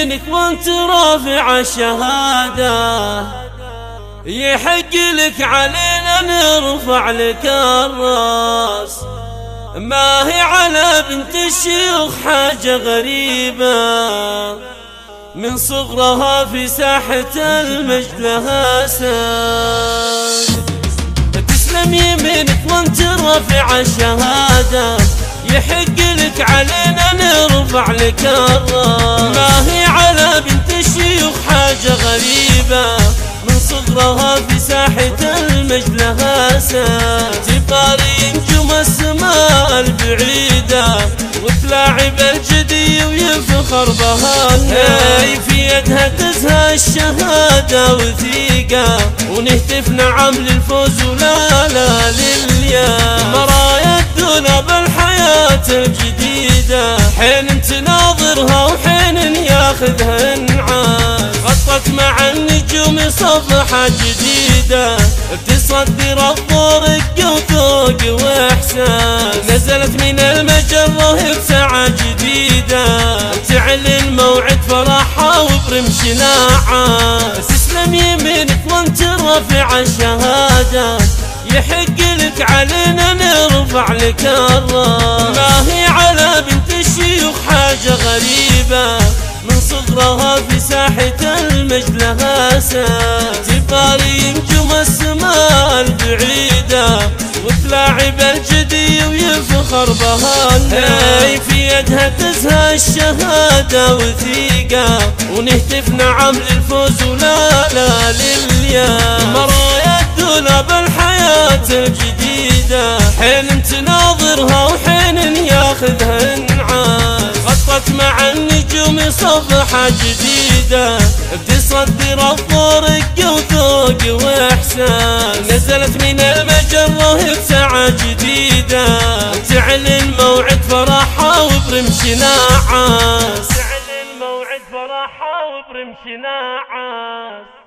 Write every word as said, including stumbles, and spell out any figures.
يحقلك وانت رافع الشهادة، يحقلك علينا نرفع لك الراس. ما هي على بنت الشيوخ حاجة غريبة، من صغرها في ساحة المجد لها ساس. تسلم يمينك وانت رافع الشهادة، يحق لك علينا نرفع لك الراس. ما هي على بنت الشيوخ حاجة غريبة، من صغرها في ساحة المجد لها ساس. تباري ينجم السماء البعيدة، وتلاعب الجدي ويفخر بهاها. في يدها تزهى الشهادة وثيقة، ونهتف نعم للفوز ولا لا لليا. مرايا الدنيا بالحياة الجديدة، حين تناظرها وحين ياخذها انعام. غطت مع النجوم صفحة جديدة، بتصدر الطرق وذوق واحسان. نزلت من المجرة بساعة جديدة، تعلن موعد فرحها وبرمش شناعة. تسلم يمينك وانت رافع الشهادة، يحق لك علينا نرفع لك الراس. ما هي على بنت الشيوخ حاجة غريبة، من صغرها في ساحة المجد لها ساس. تباري ينجم السماء البعيدة، وتلاعب الجدي ويفخر بهاها. في يدها تزهى الشهادة وثيقة، ونهتف نعم للفوز ولا لا لليا. مرايا الدنيا بالحياة الجديدة، حين تناظرها وحين ياخذها انعام. غطت مع النجوم صفحة جديدة، بتصدر الطرق وذوق واحسان. نزلت من المجرة بساعة جديدة، تعلن موعد فرحها وبرمش شناعة. تعلن موعد فرحها وبرمش شناعة.